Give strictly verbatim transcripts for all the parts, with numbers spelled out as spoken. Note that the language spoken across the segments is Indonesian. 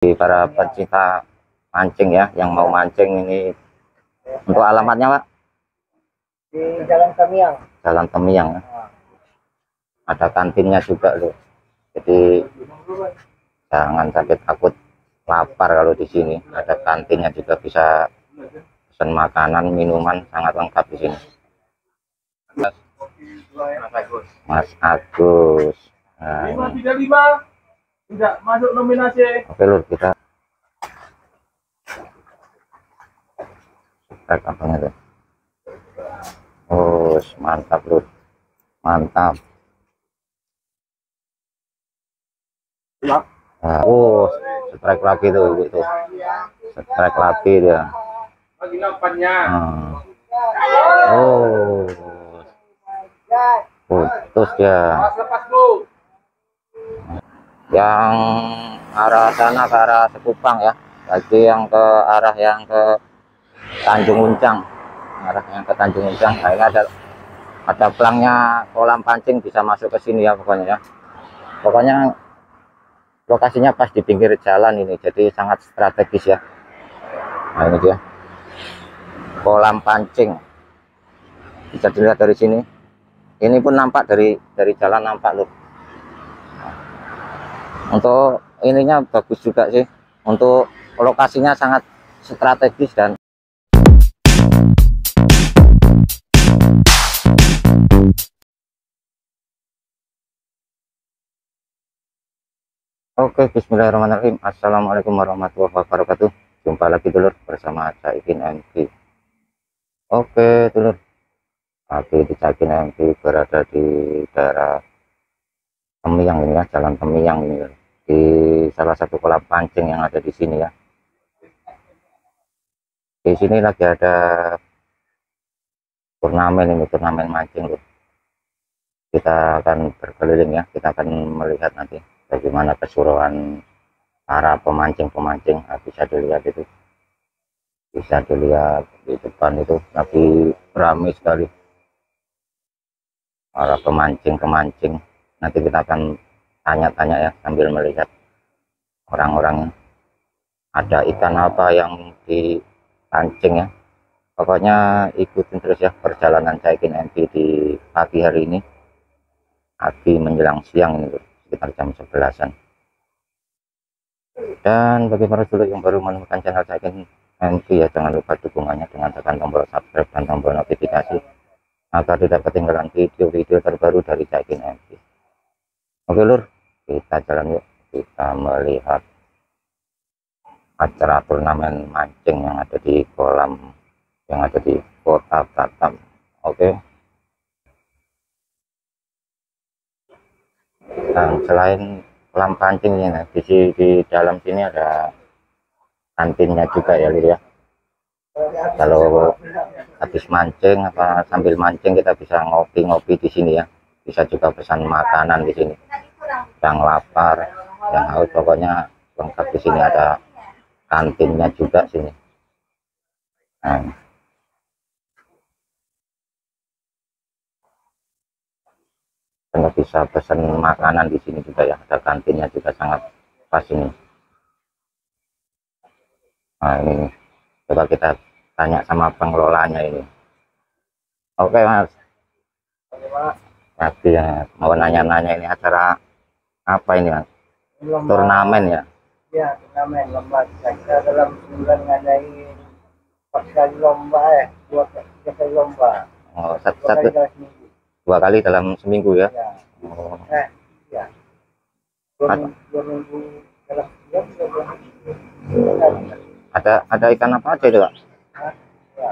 Para pecinta mancing ya, yang mau mancing ini untuk alamatnya Pak? Di Jalan Temiang. Jalan Temiang. Ya. Ada kantinnya juga loh. Jadi jangan sakit takut lapar kalau di sini. Ada kantinnya juga, bisa pesan makanan, minuman, sangat lengkap di sini. Mas, Mas Agus. Mas Agus. Nah, lima tiga lima. Tidak masuk nominasi. Oke lur, kita cek apanya tuh. Oh mantap lur, mantap. Ya. Nah, oh strike lagi tuh gitu. Strike lagi dia. Hmm. Oh putus dia. Yang arah sana ke arah Sekupang ya, lagi yang ke arah yang ke Tanjung Uncang, arah yang ke Tanjung Uncang. Nah, ini ada ada pelangnya kolam pancing, bisa masuk ke sini ya pokoknya ya. Pokoknya lokasinya pas di pinggir jalan ini, jadi sangat strategis ya. Nah ini dia kolam pancing, bisa dilihat dari sini. Ini pun nampak dari dari jalan, nampak loh. Untuk ininya bagus juga sih, untuk lokasinya sangat strategis dan oke. Bismillahirrahmanirrahim. Assalamualaikum warahmatullahi wabarakatuh. Jumpa lagi dulur bersama Cak Ikin M V. Oke dulur, tapi di Cak Ikin M V berada di daerah Temiang ini ya, Jalan Temiang ini ya, di salah satu kolam pancing yang ada di sini ya. Di sini lagi ada turnamen ini, turnamen mancing loh. Kita akan berkeliling ya, kita akan melihat nanti bagaimana keseruan para pemancing-pemancing. Nah, bisa dilihat itu, bisa dilihat di depan itu lagi ramai sekali para pemancing-pemancing. Nanti kita akan tanya-tanya ya sambil melihat orang-orang, ada ikan apa yang dipancing ya. Pokoknya ikutin terus ya perjalanan Cak Ikin M V di pagi hari ini, pagi menjelang siang ini sekitar jam sebelasan. Dan bagi para dulur yang baru menemukan channel Cak Ikin M V ya, jangan lupa dukungannya dengan tekan tombol subscribe dan tombol notifikasi agar tidak ketinggalan video-video terbaru dari Cak Ikin M V. Oke lur, kita jalan yuk, kita melihat acara turnamen mancing yang ada di kolam, yang ada di kota Batam. Oke. Dan selain kolam pancing ini, nah, di, di dalam sini ada kantinnya juga ya lur ya. Kalau habis mancing apa sambil mancing kita bisa ngopi-ngopi di sini ya. Bisa juga pesan makanan di sini. Yang lapar, yang haus pokoknya lengkap di sini, ada kantinnya juga sini. Nah. Anda bisa pesan makanan di sini juga ya, ada kantinnya juga, sangat pas ini. Nah ini coba kita tanya sama pengelolanya ini. Oke Mas. Oke Mas. Tapi ya mau nanya-nanya ini acara apa ini Mas? Lomba. Turnamen ya? Ya, turnamen lomba. Kita dalam sebulan ngadain empat kali lomba ya, dua kali lomba. Oh, satu, dua kali, satu, seminggu. Dua kali dalam seminggu ya? Ya. Oh. Eh, ya. Dua, dua minggu dalam sebulan, dua dua minggu. Ada ada ikan apa aja itu Pak? Ya,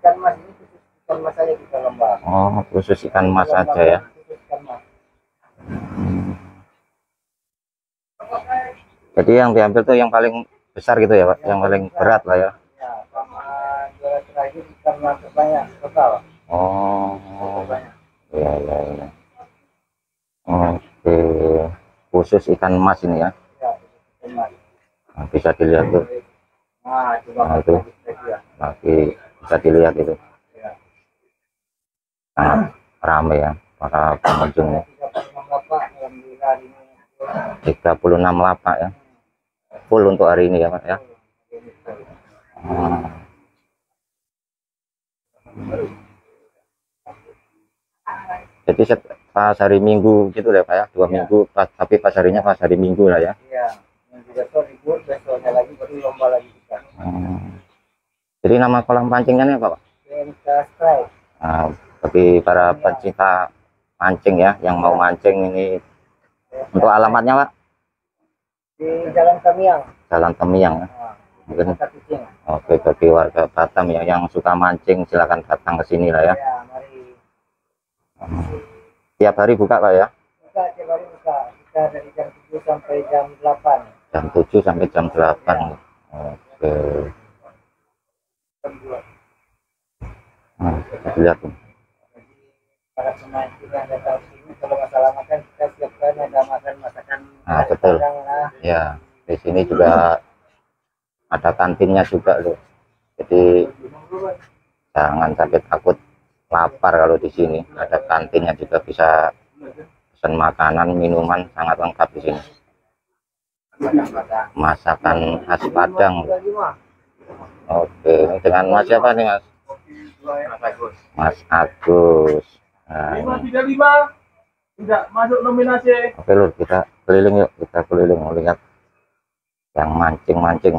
ikan mas ini khusus ikan mas aja kita lomba. Oh, khusus ikan mas lomba aja ya? Ikan mas. Jadi yang diambil tuh yang paling besar gitu ya Pak, yang, yang paling besar, berat lah ya. Ya, sama juara terakhir ikan mas banyak total. Oh, iya iya iya. Oke, khusus ikan mas ini ya? Ya, ikan mas. Nah, bisa dilihat tuh. Nah, nah itu lagi bisa dilihat itu. Ya. Sangat ramai ya para pengunjungnya. tiga puluh enam lapak ya. full untuk hari ini ya Mas ya. Jadi pas hari Minggu gitu deh Pak ya, dua ya. minggu pas, tapi pas harinya pas hari Minggu lah ya. Iya, Minggu besok libur, besoknya lagi baru lomba lagi kita. Hmm. Jadi nama kolam pancingnya nih apa Pak? Nah, bagi para ya. pencinta mancing ya, yang ya. mau mancing ini ya. Untuk alamatnya Pak? Di Jalan Temiang. Jalan Temiang ya. Nah. Mungkin. Oke, bagi warga Batam ya yang suka mancing silakan datang ke sini lah ya. Ya, mari. Tiap hari buka Pak ya? Buka, tiap hari buka. Buka dari jam tujuh sampai jam delapan. Jam tujuh sampai jam delapan. Ya. Oke. Nah, lihat. Para pemancing yang datang sini kalau masalah makan kita siapkan ada makan masakan. Nah, betul. Lah. Ya, di sini juga ada kantinnya juga loh, jadi jangan sampai takut lapar kalau di sini. Ada kantinnya juga, bisa pesan makanan, minuman sangat lengkap di sini. Masakan khas Padang. Oke, dengan Mas siapa nih Mas? Mas Agus. Nah, tidak masuk nominasi. Oke lur, kita keliling yuk, kita keliling lihat yang mancing-mancing.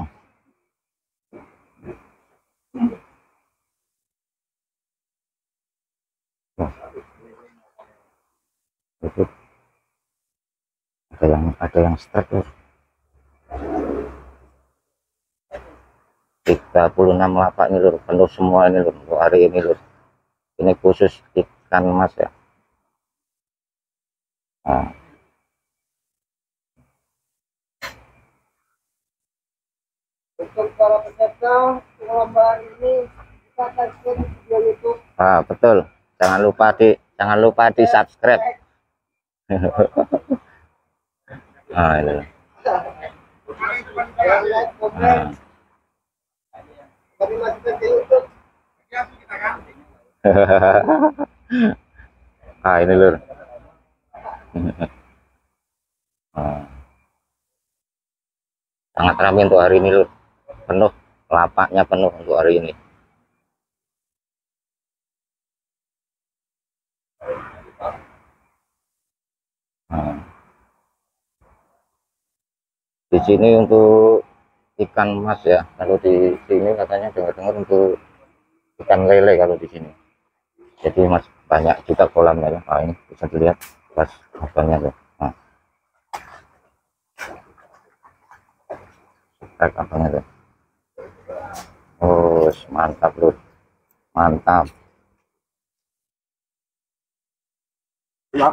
Itu ada yang ada yang strike ya. tiga puluh enam lapak ini lur, penuh semua ini lur untuk hari ini lur. Ini khusus ikan mas ya. Nah. Untuk para peserta perlombaan ini kita subscribe video YouTube. Ah betul, jangan lupa di jangan lupa di subscribe. ah ini lah. Nah. ah ini lur. ah. Sangat ramai untuk hari ini lur, penuh lapaknya penuh untuk hari ini. Nah. Di sini untuk ikan mas ya, kalau di sini katanya dengar-dengar untuk ikan lele kalau di sini. Jadi mas banyak juga kolamnya ya. Nah, ini bisa dilihat pas apanya tuh. Nah. Apanya tuh. Oh, mantap lur. Mantap. Nah.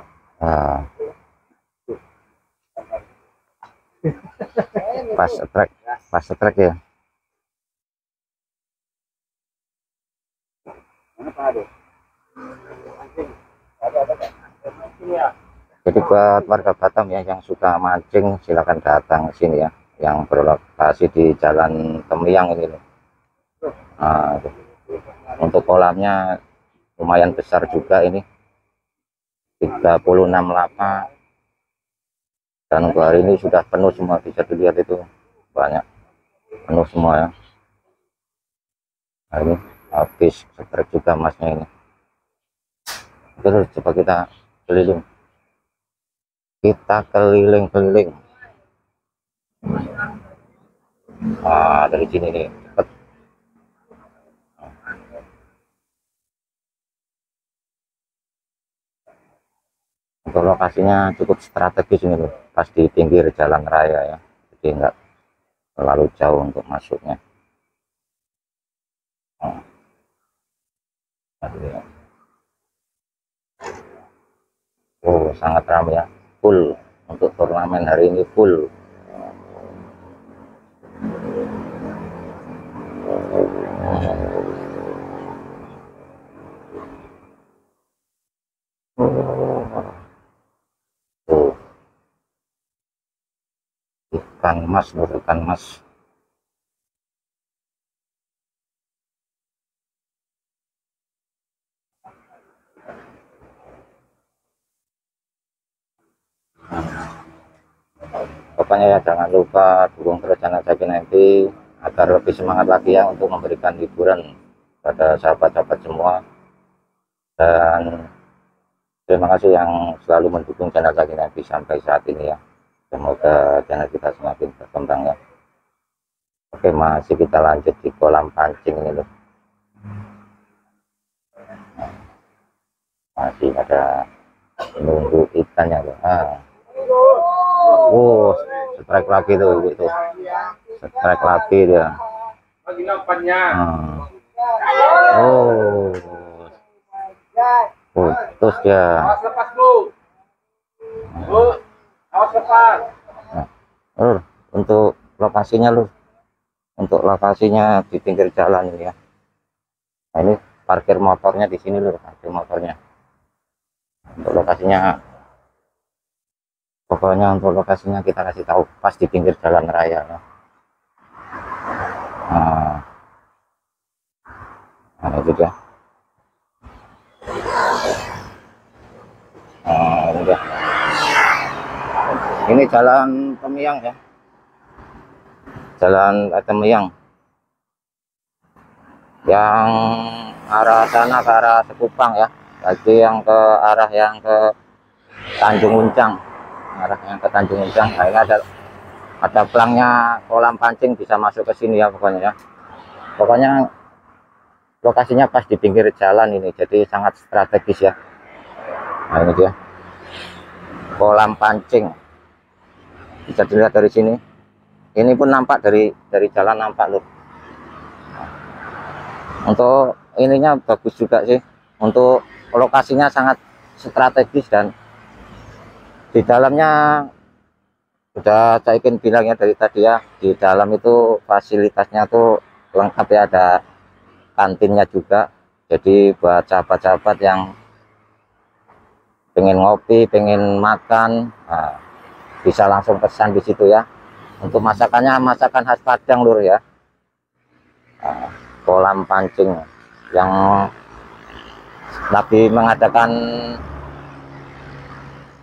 Pas trek, pas trek ya. Jadi buat warga Batam ya yang suka mancing silakan datang ke sini ya, yang berlokasi di Jalan Temiang ini loh. Nah, untuk kolamnya lumayan besar juga ini, tiga puluh enam lapak. Dan untuk hari ini sudah penuh semua, bisa dilihat itu banyak penuh semua ya. Nah, ini habis setrek juga masnya ini. Terus coba kita keliling, kita keliling-keliling. Ah dari sini nih cepet. Untuk lokasinya cukup strategis ini loh, pas di pinggir jalan raya ya, jadi enggak terlalu jauh untuk masuknya. Nah. Oh sangat ramai ya, full untuk turnamen hari ini full. Ikan mas, ikan mas. pokoknya ya jangan lupa dukung terus channel Cak Ikin M V agar lebih semangat lagi ya untuk memberikan hiburan pada sahabat-sahabat semua. Dan terima kasih yang selalu mendukung channel Cak Ikin M V sampai saat ini ya. Semoga channel kita semakin berkembang ya. Oke, masih kita lanjut di kolam pancing ini loh. Masih ada menunggu ikannya loh. Ah. Oh, strike lagi tuh itu. Strike lagi dia. Hmm. Oh. Putus dia. Awas lepas, Bu. Bu, awas lepas. Lur, untuk lokasinya Lur. Untuk lokasinya di pinggir jalan ini ya. Nah, ini parkir motornya di sini Lur, parkir motornya. Untuk lokasinya, pokoknya untuk lokasinya kita kasih tahu pas di pinggir jalan raya ya. Nah, nah itu dia. Nah, ini dia. Ini jalan Temiang ya. Jalan Temiang yang arah sana ke arah Sekupang ya, tadi yang ke arah yang ke Tanjung Uncang, arah yang ke Tanjung Insang. Nah, ini ada ada pelangnya kolam pancing, bisa masuk ke sini ya pokoknya ya. Pokoknya lokasinya pas di pinggir jalan ini, jadi sangat strategis ya. Nah, ini dia kolam pancing, bisa dilihat dari sini. Ini pun nampak dari dari jalan, nampak loh. Untuk ininya bagus juga sih, untuk lokasinya sangat strategis, dan di dalamnya sudah saya ingin bilangnya dari tadi ya, di dalam itu fasilitasnya tuh lengkap ya, ada kantinnya juga. Jadi buat sahabat-sahabat yang pengen ngopi, pengen makan, nah, bisa langsung pesan di situ ya. Untuk masakannya masakan khas Padang Lur ya. Nah, kolam pancing yang lagi mengadakan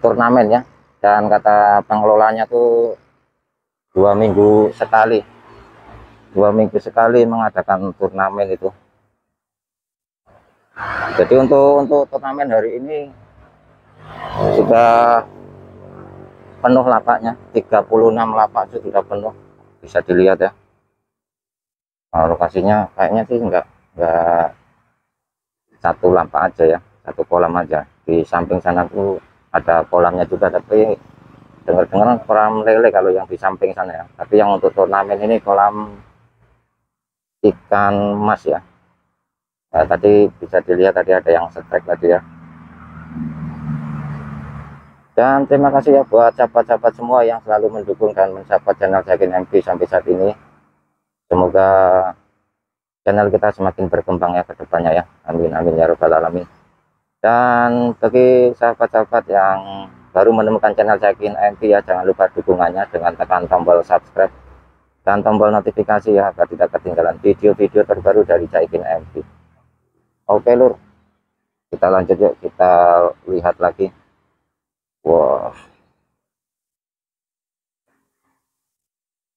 turnamen ya, dan kata pengelolanya tuh dua minggu sekali dua minggu sekali mengadakan turnamen itu. Jadi untuk untuk turnamen hari ini sudah penuh lapaknya, tiga puluh enam lapak sudah penuh, bisa dilihat ya. Nah, lokasinya kayaknya sih enggak enggak satu lapak aja ya, satu kolam aja. Di samping sana tuh ada kolamnya juga, tapi dengar-dengar kolam lele kalau yang di samping sana ya. Tapi yang untuk turnamen ini kolam ikan mas ya. Nah, tadi bisa dilihat tadi ada yang strike tadi ya. Dan terima kasih ya buat sahabat-sahabat semua yang selalu mendukung dan mensupport channel Cak Ikin M V sampai saat ini. Semoga channel kita semakin berkembang ya ke depannya ya. Amin amin ya rabbal alamin. Dan bagi sahabat-sahabat yang baru menemukan channel Cak Ikin M V ya, jangan lupa dukungannya dengan tekan tombol subscribe dan tombol notifikasi ya, agar tidak ketinggalan video-video terbaru dari Cak Ikin M V. Oke Lur, kita lanjut yuk, kita lihat lagi. Wow,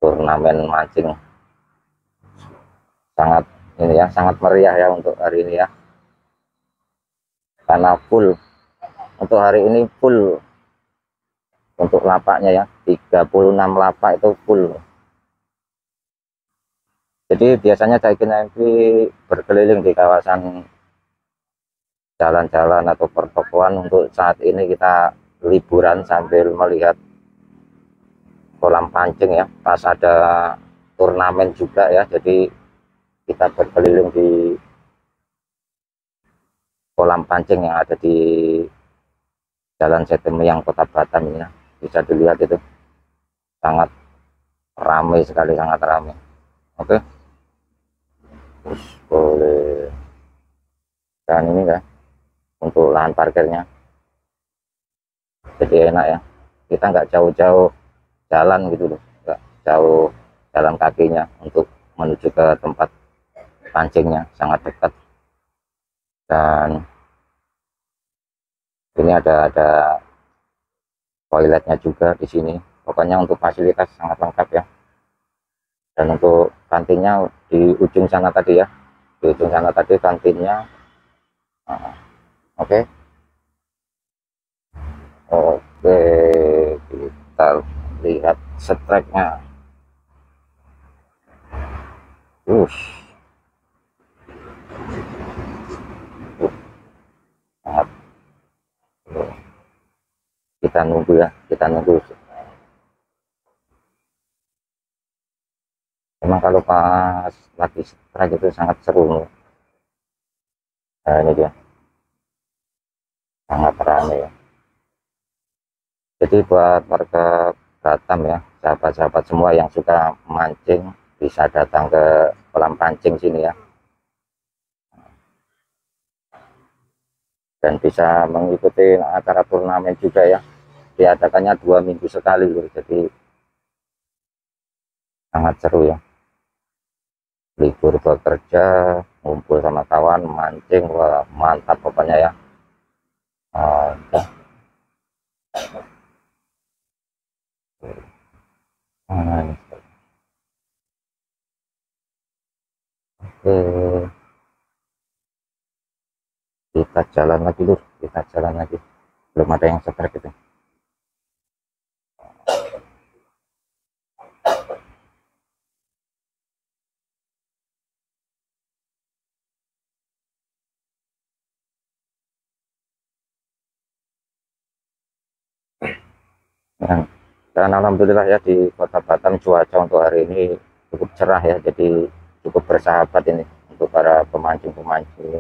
turnamen mancing sangat ini ya, sangat meriah ya untuk hari ini ya, karena full untuk hari ini, full untuk lapaknya ya, tiga puluh enam lapak itu full. Jadi biasanya Cak Ikin M V berkeliling di kawasan jalan-jalan atau pertokoan. Untuk saat ini kita liburan sambil melihat kolam pancing ya, pas ada turnamen juga ya. Jadi kita berkeliling di kolam pancing yang ada di Jalan Sei Temiang Kota Batam ya. Bisa dilihat itu sangat ramai sekali, sangat ramai. Oke, terus boleh. Dan ini ya untuk lahan parkirnya, jadi enak ya, kita nggak jauh-jauh jalan gitu loh, nggak jauh jalan kakinya untuk menuju ke tempat pancingnya, sangat dekat. Dan ini ada ada toiletnya juga di sini, Pokoknya untuk fasilitas sangat lengkap ya. Dan untuk kantinnya di ujung sana tadi ya, di ujung sana tadi kantinnya. Nah, oke, okay. oke okay, kita lihat streknya. Ush, uh, sangat. Uh. Kita nunggu ya, kita nunggu. Emang kalau pas lagi strike itu sangat seru. Nah, ini dia. Sangat ramai ya. Jadi buat warga Batam ya, sahabat-sahabat semua yang suka memancing bisa datang ke kolam pancing sini ya. Dan bisa mengikuti acara turnamen juga ya. Diadakannya dua minggu sekali loh. Jadi sangat seru ya. Libur bekerja, ngumpul sama kawan, mancing, wah, mantap pokoknya ya. Uh, ya. Uh, Oke, kita jalan lagi lur, kita jalan lagi. Belum ada yang setrek gitu. Dan alhamdulillah ya, di kota Batam cuaca untuk hari ini cukup cerah ya, jadi cukup bersahabat ini untuk para pemancing-pemancing.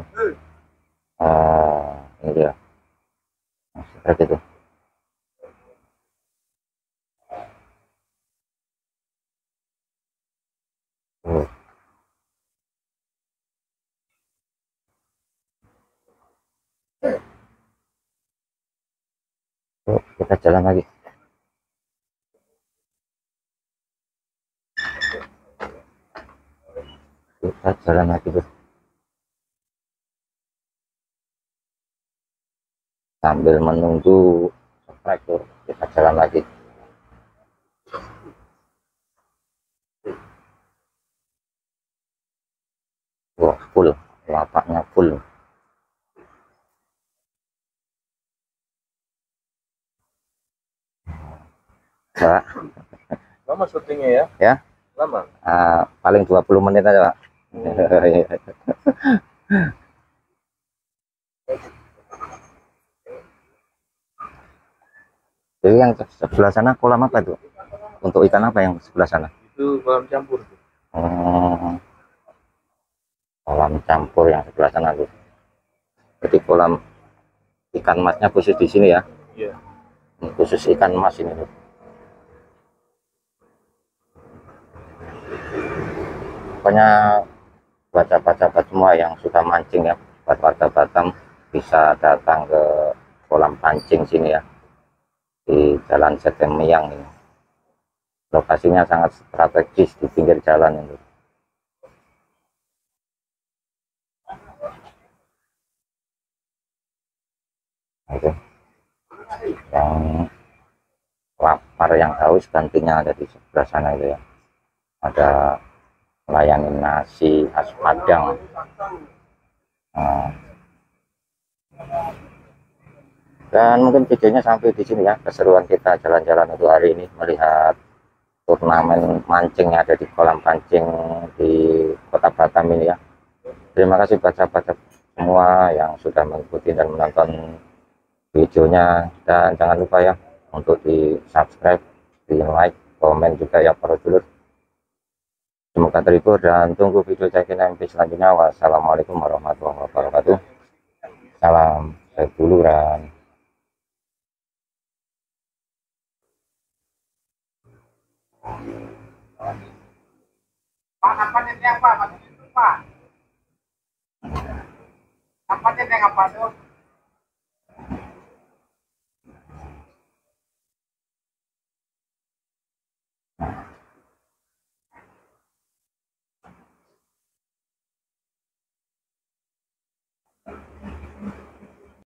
Uh, ini dia seperti itu. Uh. Uh, kita jalan lagi. Kita jalan lagi tuh sambil menunggu strike tuh, kita jalan lagi. Wah, full lapaknya, full. Pak, lama syutingnya ya? Ya, lama. Uh, paling dua puluh menit aja Pak. Hmm. Jadi yang sebelah sana kolam apa itu? Untuk ikan apa yang sebelah sana? Itu kolam campur. Hmm. Kolam campur yang sebelah sana tuh. Jadi kolam ikan masnya khusus di sini ya? Iya. Khusus ikan mas ini tuh. Pokoknya buat sahabat-sahabat semua yang suka mancing ya, buat warga Batam bisa datang ke kolam pancing sini ya, di Jalan Sei Temiang ini. Lokasinya sangat strategis di pinggir jalan ini. Oke, yang lapar yang haus kantinnya ada di sebelah sana itu ya, ada melayani nasi khas Padang. Nah. Dan mungkin videonya sampai di sini ya, keseruan kita jalan-jalan untuk hari ini melihat turnamen mancing yang ada di kolam pancing di kota Batam ini ya. Terima kasih buat sahabat semua yang sudah mengikuti dan menonton videonya, dan jangan lupa ya untuk di subscribe, di like, komen juga ya para dulur. Semoga terhibur dan tunggu video Cak Ikin M V selanjutnya. Wassalamualaikum warahmatullahi wabarakatuh. Salam seduluran. Pak, apa yang apa? Apa yang apa?